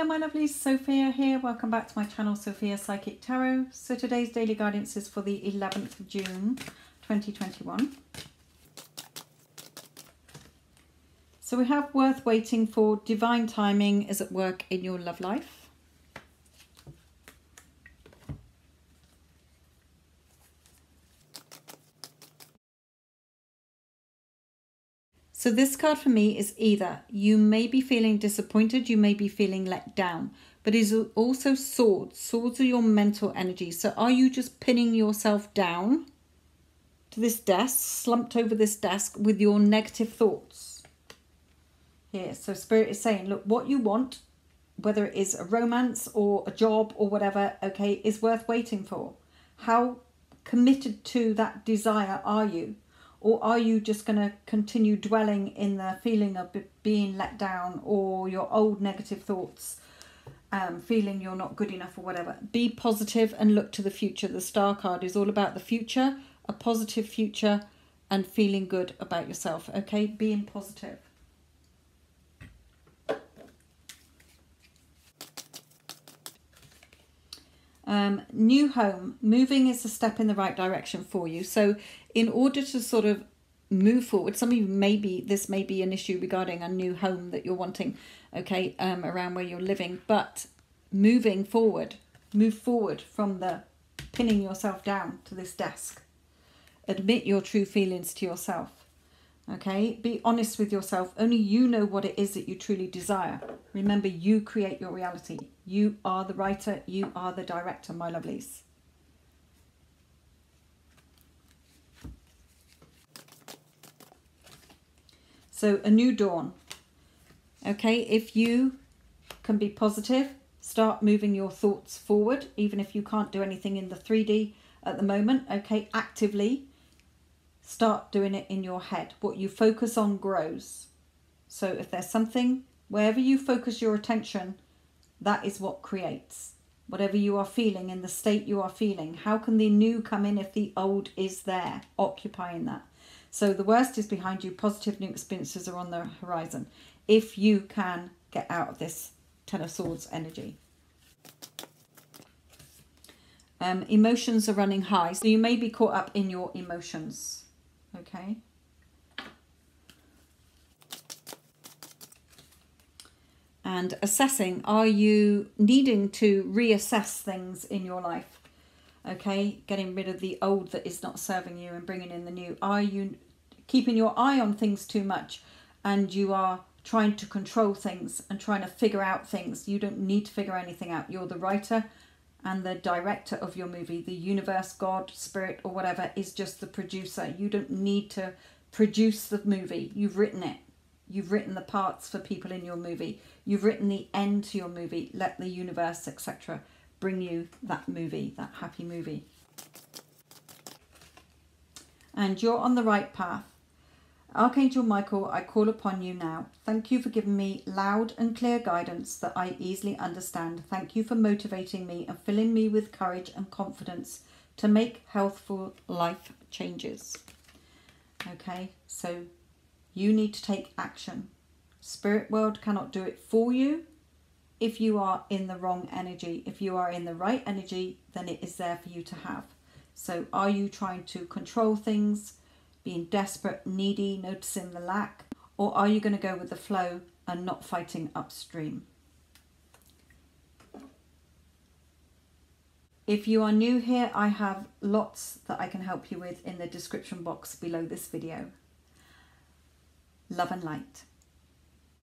Hello my lovelies, Sophia here. Welcome back to my channel, Sophia Psychic Tarot. So today's daily guidance is for the 11th of June 2021. So we have worth waiting for. Divine timing is at work in your love life. So this card for me is either. You may be feeling disappointed, you may be feeling let down, but it is also swords. Swords are your mental energy. So are you just pinning yourself down to this desk, slumped over this desk with your negative thoughts? Yeah, so Spirit is saying, look, what you want, whether it is a romance or a job or whatever, okay, is worth waiting for. How committed to that desire are you? Or are you just going to continue dwelling in the feeling of being let down or your old negative thoughts, feeling you're not good enough or whatever? Be positive and look to the future. The Star card is all about the future, a positive future and feeling good about yourself. Okay, being positive. New home, moving is a step in the right direction for you. So in order to sort of move forward, some of you this may be an issue regarding a new home that you're wanting, okay, around where you're living, but moving forward, move forward from the pinning yourself down to this desk. Admit your true feelings to yourself, okay? Be honest with yourself. Only you know what it is that you truly desire. Remember, you create your reality. You are the writer, you are the director, my lovelies. So a new dawn. Okay, if you can be positive, start moving your thoughts forward, even if you can't do anything in the 3D at the moment, okay, actively start doing it in your head. What you focus on grows. So if there's something, wherever you focus your attention, that is what creates. Whatever you are feeling, in the state you are feeling, how can the new come in if the old is there, occupying that? So the worst is behind you. Positive new experiences are on the horizon. If you can get out of this Ten of Swords energy. Emotions are running high. So you may be caught up in your emotions. Okay. And assessing, are you needing to reassess things in your life? Okay, getting rid of the old that is not serving you and bringing in the new. Are you keeping your eye on things too much and you are trying to control things and trying to figure out things? You don't need to figure anything out. You're the writer and the director of your movie. The universe, God, spirit or whatever is just the producer. You don't need to produce the movie. You've written it. You've written the parts for people in your movie. You've written the end to your movie. Let the universe, etc., bring you that movie, that happy movie. And you're on the right path. Archangel Michael, I call upon you now. Thank you for giving me loud and clear guidance that I easily understand. Thank you for motivating me and filling me with courage and confidence to make healthful life changes. Okay, so you need to take action. Spirit world cannot do it for you if you are in the wrong energy. If you are in the right energy, then it is there for you to have. So are you trying to control things, being desperate, needy, noticing the lack? Or are you going to go with the flow and not fighting upstream? If you are new here, I have lots that I can help you with in the description box below this video. Love and light.